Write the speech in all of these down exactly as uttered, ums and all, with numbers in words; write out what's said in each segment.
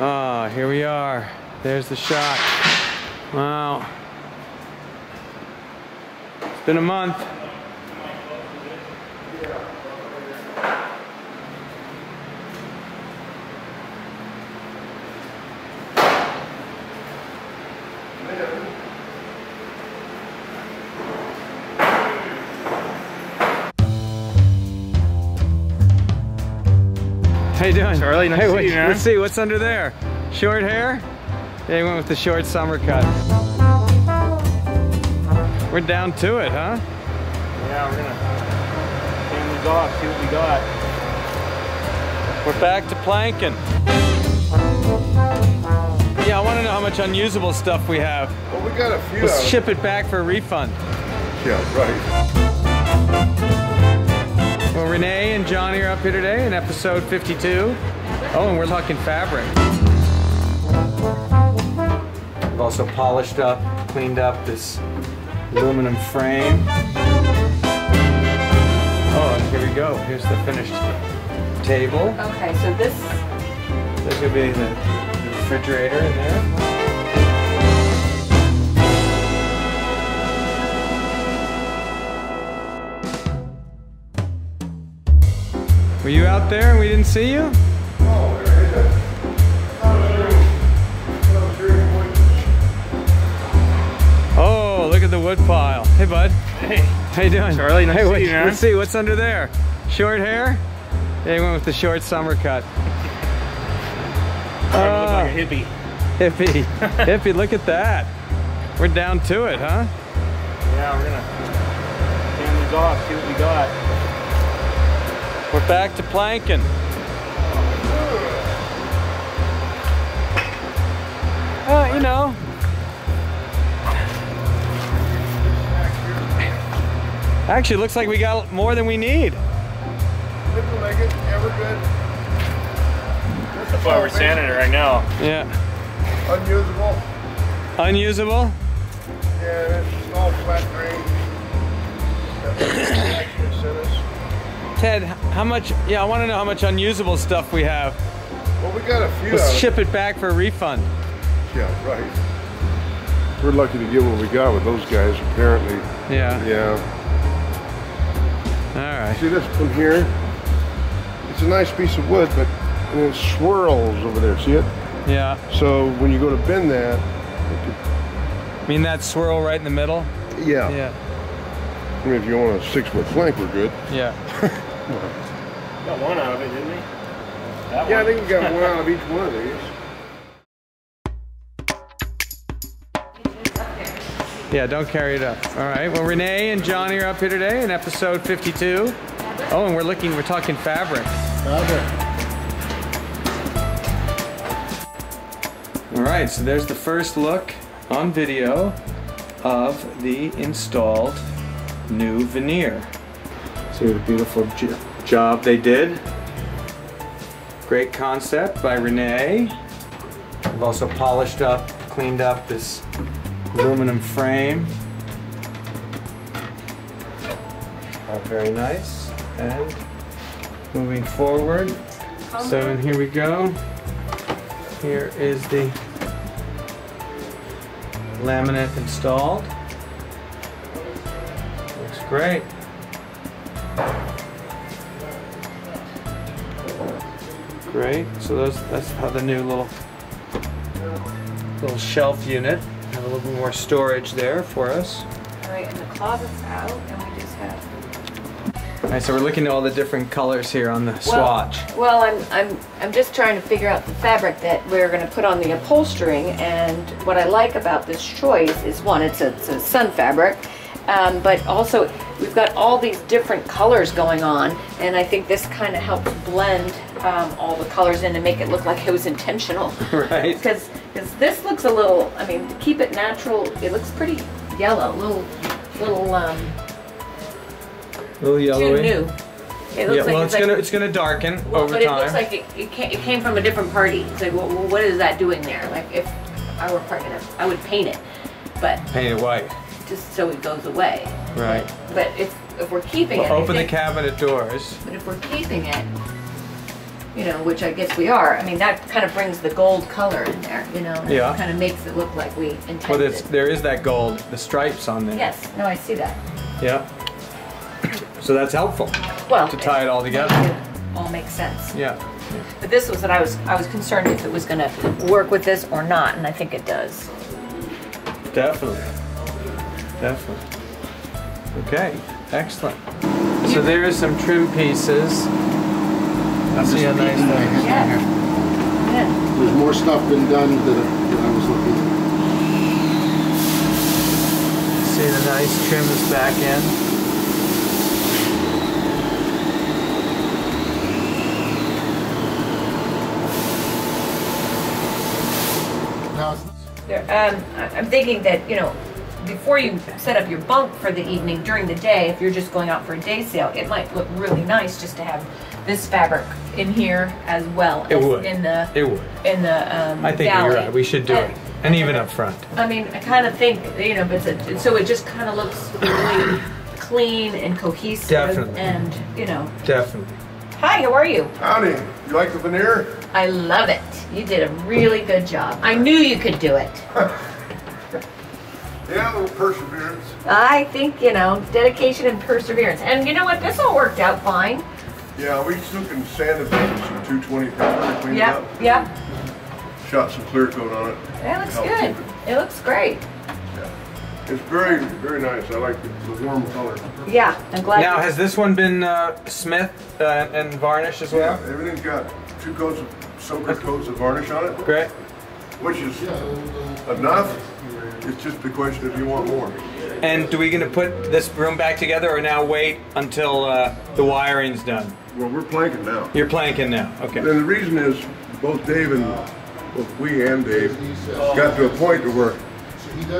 Ah, oh, here we are. There's the shot. Wow. It's been a month. How you doing? Charlie, nice hey, to see you, man. Let's see, what's under there? Short hair? They went with the short summer cut. We're down to it, huh? Yeah, we're gonna clean these off, see what we got. We're back to planking. Yeah, I wanna know how much unusable stuff we have. Well, we got a few. Let's ship it back for a refund. Yeah, right. Well, Renee and Johnny are up here today in episode fifty-two. Oh, and we're talking fabric. We've also polished up, cleaned up this aluminum frame. Oh, and here we go. Here's the finished table. Okay, so this... There's gonna be the refrigerator in there. Were you out there and we didn't see you? Oh, there it is. Not true. Not true. Oh, look at the wood pile. Hey, bud. Hey. How you doing? Charlie, nice hey, to see you, man. Let's see, what's under there? Short hair? They went with the short summer cut. I uh, look like a hippie. Hippie. Hippie, look at that. We're down to it, huh? Yeah, we're gonna clean these off, see what we got. We're back to planking. Well, you know. Actually, looks like we got more than we need. Didn't make it ever good. That's why we're sanding it right now. Yeah. Unusable. Unusable? Yeah, it's a small flat grain. Ted, how much, yeah, I want to know how much unusable stuff we have. Well, we got a few. Let's ship it back for a refund. Yeah, right. We're lucky to get what we got with those guys, apparently. Yeah. Yeah. All right. See this from here? It's a nice piece of wood, but it swirls over there, see it? Yeah. So when you go to bend that. It could... mean that swirl right in the middle? Yeah. Yeah. I mean, if you want a six foot flank, we're good. Yeah. Got one out of it, didn't we? That yeah, one. I think we got one out of each one of these. Yeah, don't carry it up. All right. Well, Renee and Johnny are up here today in episode fifty-two. Oh, and we're looking. We're talking fabric. Fabric. All right. So there's the first look on video of the installed new veneer. See what a beautiful job they did. Great concept by Renee. I've also polished up, cleaned up this aluminum frame. All very nice. And moving forward. So and here we go. Here is the laminate installed. Looks great. Great. So those, that's how the new little little shelf unit have a little bit more storage there for us. All right, and the closet's out, and we just have. All right, so we're looking at all the different colors here on the well, swatch. Well, I'm I'm I'm just trying to figure out the fabric that we're going to put on the upholstering, and what I like about this choice is one, it's a, it's a sun fabric. Um, but also, we've got all these different colors going on, and I think this kind of helps blend um, all the colors in and make it look like it was intentional. Right. Because this looks a little, I mean, to keep it natural, it looks pretty yellow, a little, little, um, a little yellowy. Too new. It looks yeah, like well, it's, it's gonna like, it's gonna darken well, over but time. But it looks like it, it, came, it came from a different party. It's like, well, what is that doing there? Like, if I were parting it, I would paint it, but paint it white. Just so it goes away. Right. But if, if we're keeping well, it... Open think, the cabinet doors. But if we're keeping it, you know, which I guess we are. I mean, that kind of brings the gold color in there, you know, and yeah. It kind of makes it look like we intended. Well, there is that gold, the stripes on there. Yes, no, I see that. Yeah. So that's helpful. Well, to tie it, it all together. It all makes sense. Yeah. But this was that I was I was concerned if it was going to work with this or not, and I think it does. Definitely. Definitely. Okay. Excellent. So there is some trim pieces. That's see how nice that is. Yeah. Yeah. There's more stuff been done than, than I was looking at. See the nice trim is back in. There, um, I'm thinking that, you know, before you set up your bunk for the evening, during the day, if you're just going out for a day sale, it might look really nice just to have this fabric in here as well as it would. in the it would in the um, I think you're right. We should do and, it, and even up front. I mean, I kind of think you know, but it's a, so it just kind of looks really clean and cohesive. Definitely. And you know, definitely. Hi, how are you? Howdy. You like the veneer? I love it. You did a really good job. I knew you could do it. Yeah, a little perseverance. I think, you know, dedication and perseverance. And you know what? This all worked out fine. Yeah, we still can sand it down with some two twenty-five to clean it up. Yep, yep. Shot some clear coat on it. That looks good. It. it looks great. Yeah. It's very, very nice. I like the, the warm color. Yeah, I'm glad. Now, has this one been uh, smith uh, and varnished as well? Yeah, everything's got two coats of soaker coats of varnish on it. Great. Which is enough. It's just the question if you want more. And do we going to put this room back together or now wait until uh, the wiring's done? Well, we're planking now. You're planking now, okay. And the reason is both Dave and, both we and Dave got to a point to where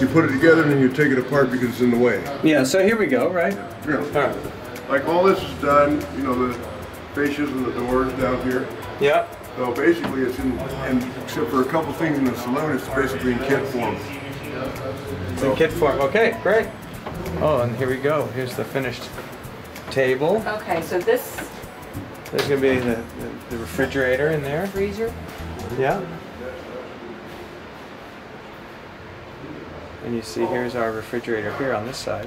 you put it together and then you take it apart because it's in the way. Yeah, so here we go, right? Yeah. All right. Like all this is done, you know, the fascias and the doors down here. Yep. So basically it's in, and except for a couple things in the saloon, it's basically in kit form. It's in kit form. Okay, great. Oh, and here we go. Here's the finished table. Okay, so this... There's going to be the, the, the refrigerator in there. Freezer. Yeah. And you see here's our refrigerator here on this side.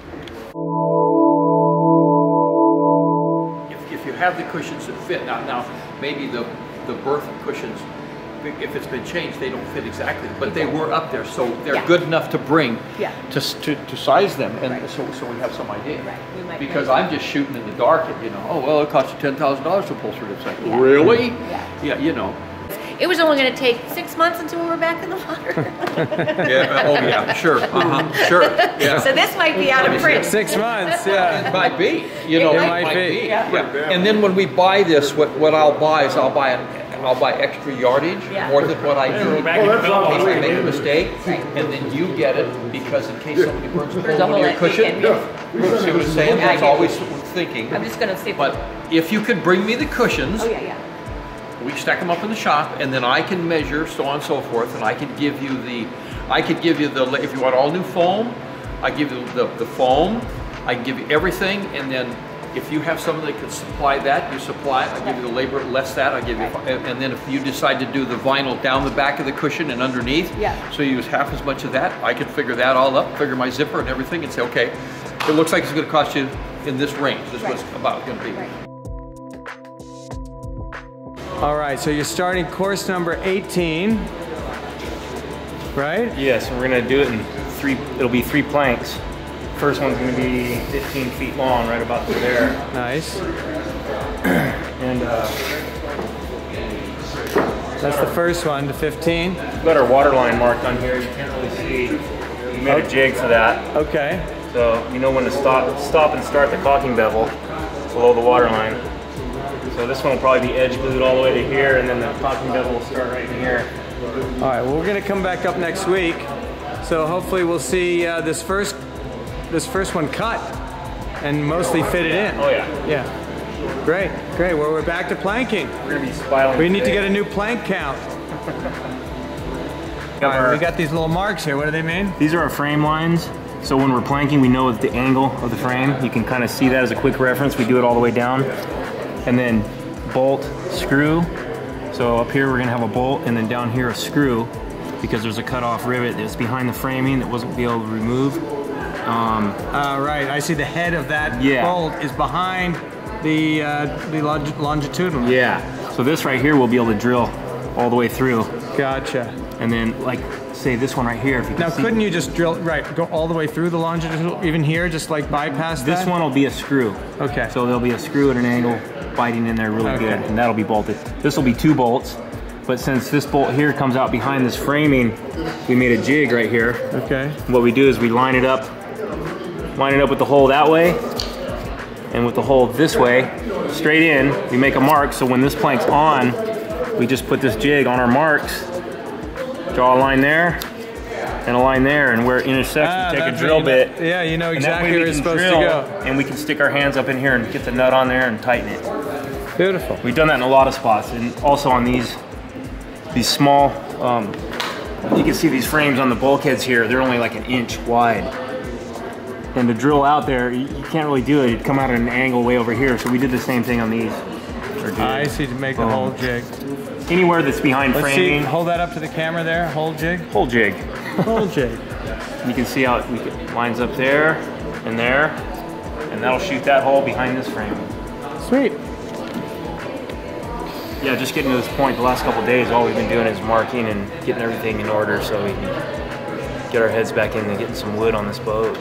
If, if you have the cushions that fit, now, now maybe the, the berth cushions, if it's been changed, they don't fit exactly, but they were up there, so they're yeah. good enough to bring yeah. to, to to size them, and right. so so we have some idea. Right. We might because I'm just shooting in the dark, and you know, oh well, it cost you ten thousand dollars to upholster this thing. Yeah. Really? Yeah. Yeah, you know. It was only going to take six months until we were back in the water. Yeah. Oh yeah. Sure. Uh huh. Sure. Yeah. So this might be out of print. Six months. Yeah. It might be. You know. It might, it might be. be. Yeah. Yeah. And then when we buy this, what what I'll buy is I'll buy it. I'll buy extra yardage, yeah. more than what I do, in case I make a mistake, and then you get it because in case somebody burns a hole in your cushion. See what I'm saying? That's always thinking. I'm just going to see. But if you could bring me the cushions, oh, yeah, yeah. we stack them up in the shop, and then I can measure, so on and so forth, and I could give you the, I could give you the, if you want all new foam, I give you the, the foam, I can give you everything, and then if you have someone that can supply that, you supply it. I give you the labor, less that, I give you, and then if you decide to do the vinyl down the back of the cushion and underneath, yeah. so you use half as much of that, I can figure that all up, figure my zipper and everything and say, okay, it looks like it's gonna cost you in this range. This right. was about gonna be. Right. All right, so you're starting course number eighteen, right? Yes, yeah, so we're gonna do it in three, it'll be three planks. First one's going to be fifteen feet long, right about through there. Nice. And uh, that's the first one, the fifteen. We've got our water line marked on here. You can't really see. We made a jig for that. Okay. So you know when to stop, stop and start the caulking bevel below the water line. So this one will probably be edge glued all the way to here, and then the caulking bevel will start right in here. All right. Well, we're going to come back up next week, so hopefully we'll see uh, this first. This first one cut and mostly fit it in. Oh yeah. Yeah. Great, great. Well, we're back to planking. We're gonna be spiling. We need today. to get a new plank count. Right, we got these little marks here. What do they mean? These are our frame lines. So when we're planking, we know the angle of the frame. You can kind of see that as a quick reference. We do it all the way down. And then bolt, screw, So up here we're gonna have a bolt, and then down here a screw, because there's a cut-off rivet that's behind the framing that wasn't able to remove. Um, uh, right, I see the head of that yeah. bolt is behind the, uh, the long longitudinal. Yeah, so this right here we'll be able to drill all the way through. Gotcha. And then, like, say this one right here. If you now, couldn't you just drill, right, go all the way through the longitudinal, even here, just like bypass this that? This one will be a screw. Okay. So there'll be a screw at an angle biting in there really okay. good, and that'll be bolted. This will be two bolts, but since this bolt here comes out behind this framing, we made a jig right here. Okay. What we do is we line it up, line it up with the hole that way, and with the hole this way, straight in, we make a mark, so when this plank's on, we just put this jig on our marks, draw a line there, and a line there, and where it intersects, ah, we take a drill bit. Know, yeah, you know exactly where it's supposed drill, to go. And we can stick our hands up in here and get the nut on there and tighten it. Beautiful. We've done that in a lot of spots, and also on these, these small, um, you can see these frames on the bulkheads here, they're only like an inch wide. And to drill out there, you can't really do it, it'd come out at an angle way over here, so we did the same thing on these. I see, to make the whole jig. Anywhere that's behind Let's framing. See, hold that up to the camera there, whole jig. Whole jig. Whole jig. You can see how it lines up there and there, and that'll shoot that hole behind this frame. Sweet. Yeah, just getting to this point, the last couple of days, all we've been doing is marking and getting everything in order so we can get our heads back in and get some wood on this boat.